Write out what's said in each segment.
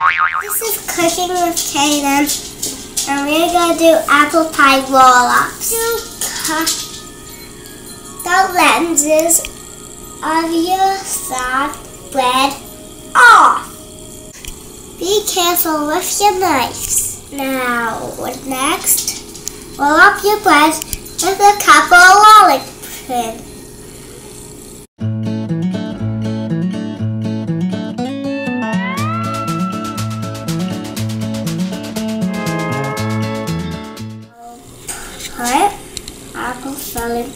This is Cooking with Cainan, and we're going to do apple pie roll-ups. Cut the lenses of your soft bread off. Be careful with your knives. Now, next, roll up your bread with a couple of rolling pins. Put apple filling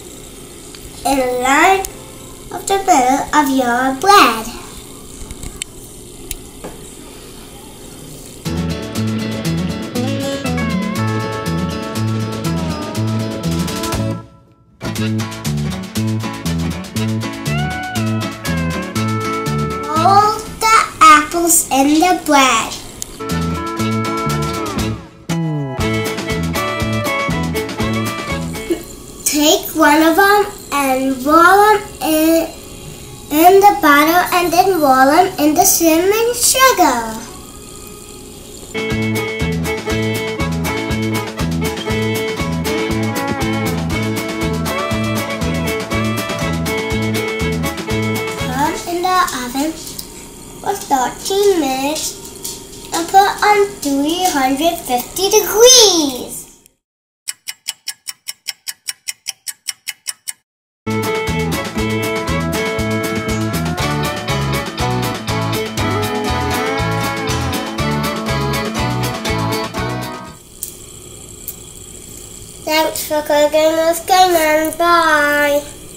in a line of the middle of your bread. Fold the apples in the bread. Take one of them and roll them in the butter, and then roll them in the cinnamon sugar. Put in the oven for 13 minutes and put on 350 degrees. Thanks for cooking with Cainan. Bye.